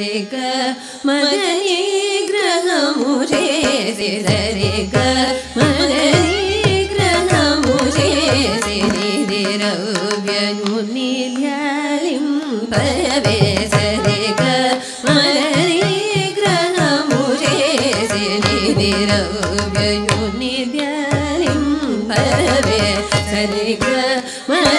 Sariga mada nigrahamu re re Sariga mada nigrahamu re re re ravyanu nilyalim pave Sariga mada nigrahamu re re ravyanu nilyalim pave Sariga mada